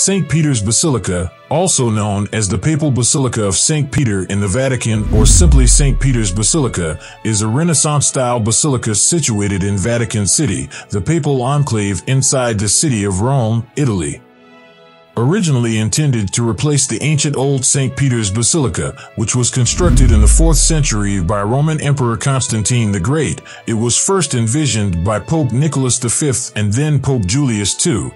St. Peter's Basilica, also known as the Papal Basilica of St. Peter in the Vatican or simply St. Peter's Basilica, is a Renaissance-style basilica situated in Vatican City, the papal enclave inside the city of Rome, Italy. Originally intended to replace the ancient old St. Peter's Basilica, which was constructed in the 4th century by Roman Emperor Constantine the Great, it was first envisioned by Pope Nicholas V and then Pope Julius II.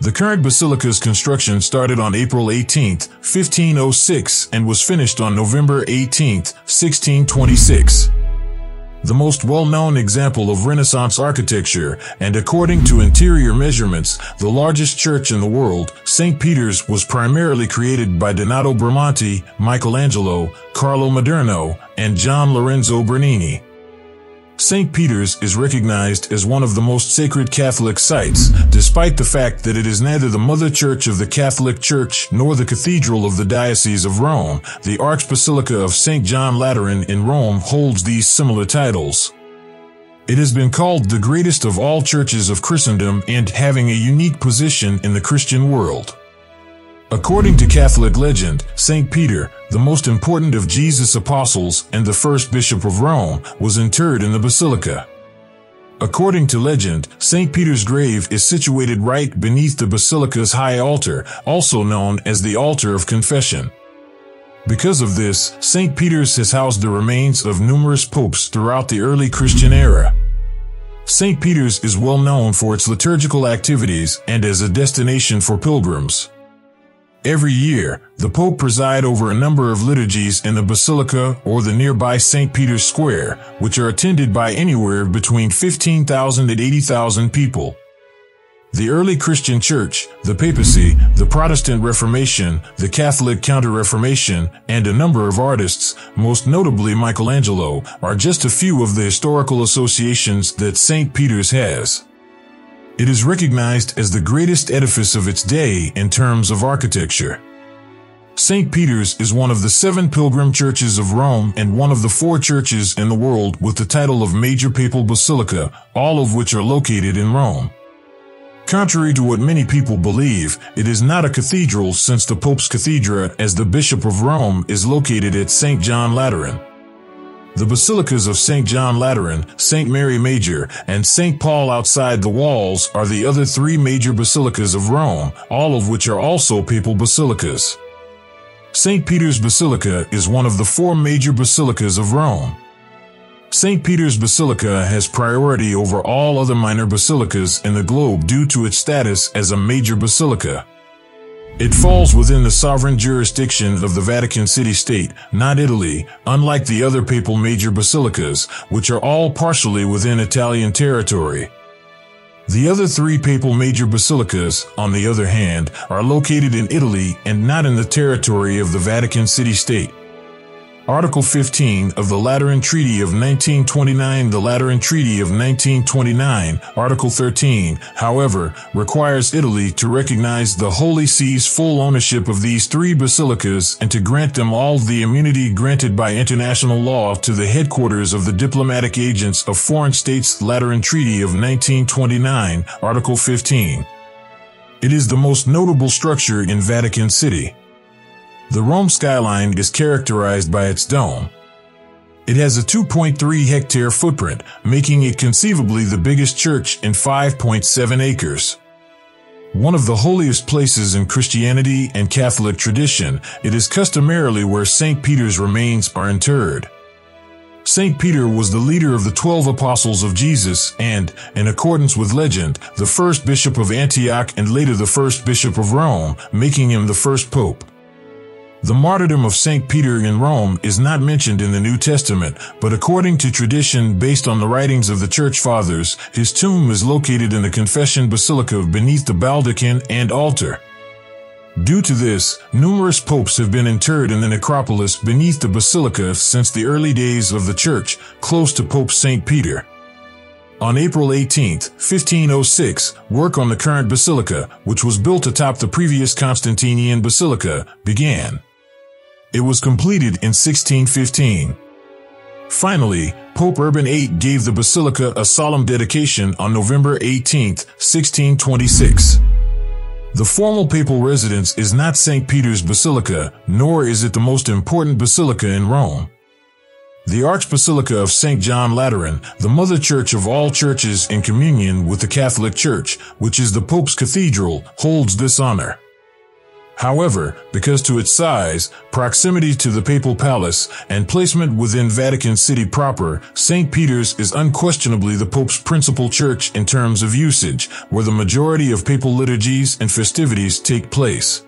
The current basilica's construction started on April 18, 1506, and was finished on November 18, 1626. The most well-known example of Renaissance architecture, and according to interior measurements, the largest church in the world, St. Peter's was primarily created by Donato Bramante, Michelangelo, Carlo Maderno, and Gian Lorenzo Bernini. St. Peter's is recognized as one of the most sacred Catholic sites, despite the fact that it is neither the mother church of the Catholic Church nor the cathedral of the Diocese of Rome. The Archbasilica of St. John Lateran in Rome holds these similar titles. It has been called the greatest of all churches of Christendom and having a unique position in the Christian world. According to Catholic legend, St. Peter, the most important of Jesus' apostles and the first bishop of Rome, was interred in the basilica. According to legend, St. Peter's grave is situated right beneath the basilica's high altar, also known as the Altar of Confession. Because of this, St. Peter's has housed the remains of numerous popes throughout the early Christian era. St. Peter's is well known for its liturgical activities and as a destination for pilgrims. Every year, the Pope presides over a number of liturgies in the Basilica or the nearby St. Peter's Square, which are attended by anywhere between 15,000 and 80,000 people. The early Christian Church, the Papacy, the Protestant Reformation, the Catholic Counter-Reformation, and a number of artists, most notably Michelangelo, are just a few of the historical associations that St. Peter's has. It is recognized as the greatest edifice of its day in terms of architecture. St. Peter's is one of the 7 pilgrim churches of Rome and one of the 4 churches in the world with the title of Major Papal Basilica, all of which are located in Rome. Contrary to what many people believe, it is not a cathedral since the Pope's Cathedra as the Bishop of Rome is located at St. John Lateran. The basilicas of St. John Lateran, St. Mary Major, and St. Paul Outside the Walls are the other 3 major basilicas of Rome, all of which are also papal basilicas. St. Peter's Basilica is one of the 4 major basilicas of Rome. St. Peter's Basilica has priority over all other minor basilicas in the globe due to its status as a major basilica. It falls within the sovereign jurisdiction of the Vatican City State, not Italy, unlike the other papal major basilicas, which are all partially within Italian territory. The other 3 papal major basilicas, on the other hand, are located in Italy and not in the territory of the Vatican City State. Article 15 of the Lateran Treaty of 1929. The Lateran Treaty of 1929, Article 13, however, requires Italy to recognize the Holy See's full ownership of these 3 basilicas and to grant them all the immunity granted by international law to the headquarters of the diplomatic agents of foreign states. Lateran Treaty of 1929, Article 15. It is the most notable structure in Vatican City. The Rome skyline is characterized by its dome. It has a 2.3-hectare footprint, making it conceivably the biggest church in 5.7 acres. One of the holiest places in Christianity and Catholic tradition, it is customarily where St. Peter's remains are interred. St. Peter was the leader of the 12 apostles of Jesus and, in accordance with legend, the first bishop of Antioch and later the first bishop of Rome, making him the first pope. The martyrdom of St. Peter in Rome is not mentioned in the New Testament, but according to tradition based on the writings of the Church Fathers, his tomb is located in the Confession Basilica beneath the baldachin and altar. Due to this, numerous popes have been interred in the necropolis beneath the basilica since the early days of the Church, close to Pope St. Peter. On April 18, 1506, work on the current basilica, which was built atop the previous Constantinian basilica, began. It was completed in 1615. Finally, Pope Urban VIII gave the basilica a solemn dedication on November 18, 1626. The formal papal residence is not St. Peter's Basilica, nor is it the most important basilica in Rome. The Archbasilica of St. John Lateran, the mother church of all churches in communion with the Catholic Church, which is the Pope's cathedral, holds this honor. However, because to its size, proximity to the papal palace, and placement within Vatican City proper, St. Peter's is unquestionably the Pope's principal church in terms of usage, where the majority of papal liturgies and festivities take place.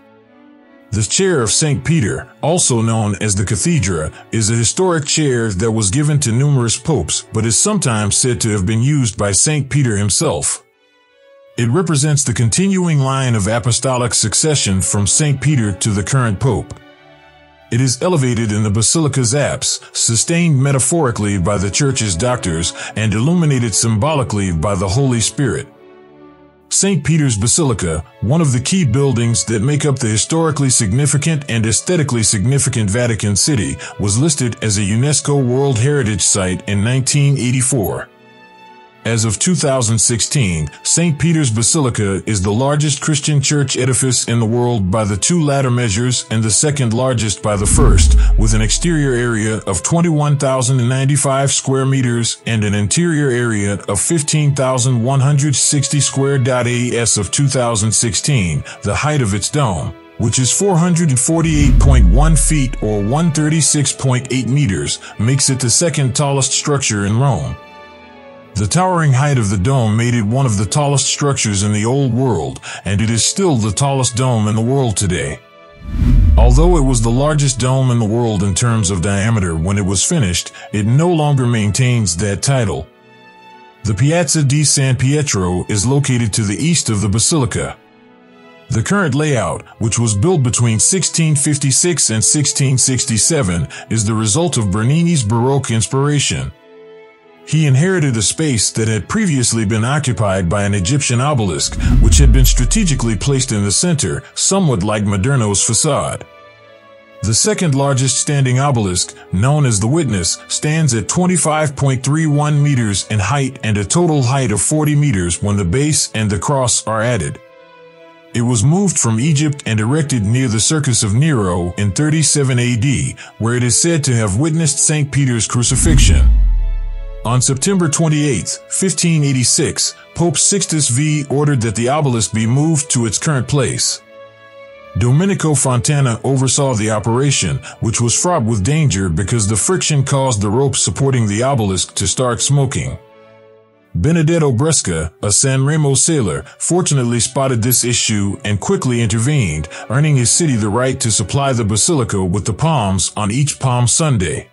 The chair of St. Peter, also known as the cathedra, is a historic chair that was given to numerous popes, but is sometimes said to have been used by St. Peter himself. It represents the continuing line of apostolic succession from St. Peter to the current pope. It is elevated in the basilica's apse, sustained metaphorically by the church's doctors, and illuminated symbolically by the Holy Spirit. St. Peter's Basilica, one of the key buildings that make up the historically significant and aesthetically significant Vatican City, was listed as a UNESCO World Heritage Site in 1984. As of 2016, St. Peter's Basilica is the largest Christian church edifice in the world by the two latter measures and the second largest by the first, with an exterior area of 21,095 square meters and an interior area of 15,160 square meters as of 2016, the height of its dome, which is 448.1 feet or 136.8 meters, makes it the second tallest structure in Rome. The towering height of the dome made it one of the tallest structures in the Old World, and it is still the tallest dome in the world today. Although it was the largest dome in the world in terms of diameter when it was finished, it no longer maintains that title. The Piazza di San Pietro is located to the east of the basilica. The current layout, which was built between 1656 and 1667, is the result of Bernini's Baroque inspiration. He inherited a space that had previously been occupied by an Egyptian obelisk, which had been strategically placed in the center, somewhat like Maderno's facade. The second largest standing obelisk, known as the Witness, stands at 25.31 meters in height and a total height of 40 meters when the base and the cross are added. It was moved from Egypt and erected near the Circus of Nero in 37 AD, where it is said to have witnessed St. Peter's crucifixion. On September 28, 1586, Pope Sixtus V ordered that the obelisk be moved to its current place. Domenico Fontana oversaw the operation, which was fraught with danger because the friction caused the ropes supporting the obelisk to start smoking. Benedetto Bresca, a Sanremo sailor, fortunately spotted this issue and quickly intervened, earning his city the right to supply the basilica with the palms on each Palm Sunday.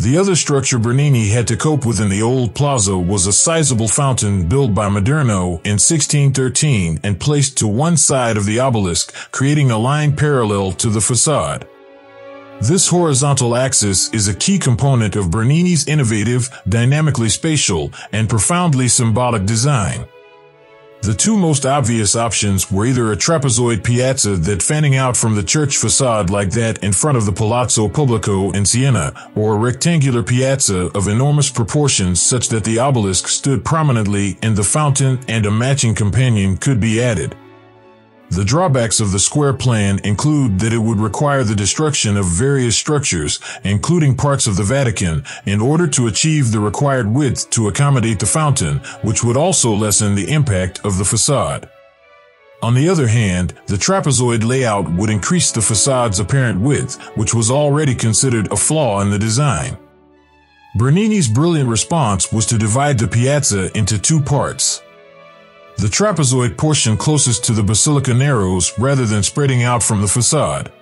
The other structure Bernini had to cope with in the old plaza was a sizable fountain built by Maderno in 1613 and placed to one side of the obelisk, creating a line parallel to the facade. This horizontal axis is a key component of Bernini's innovative, dynamically spatial, and profoundly symbolic design. The two most obvious options were either a trapezoid piazza that fanning out from the church facade like that in front of the Palazzo Pubblico in Siena, or a rectangular piazza of enormous proportions such that the obelisk stood prominently and the fountain and a matching companion could be added. The drawbacks of the square plan include that it would require the destruction of various structures, including parts of the Vatican, in order to achieve the required width to accommodate the fountain, which would also lessen the impact of the facade. On the other hand, the trapezoid layout would increase the facade's apparent width, which was already considered a flaw in the design. Bernini's brilliant response was to divide the piazza into two parts. The trapezoid portion closest to the basilica narrows rather than spreading out from the facade.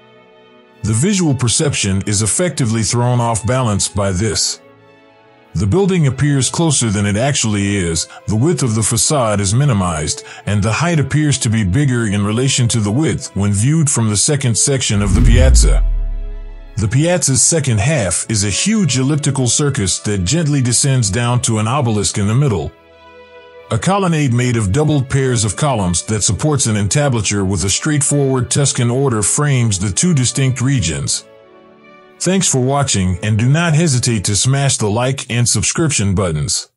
The visual perception is effectively thrown off balance by this. The building appears closer than it actually is, the width of the facade is minimized, and the height appears to be bigger in relation to the width when viewed from the second section of the piazza. The piazza's second half is a huge elliptical circus that gently descends down to an obelisk in the middle. A colonnade made of doubled pairs of columns that supports an entablature with a straightforward Tuscan order frames the two distinct regions. Thanks for watching, and do not hesitate to smash the like and subscription buttons.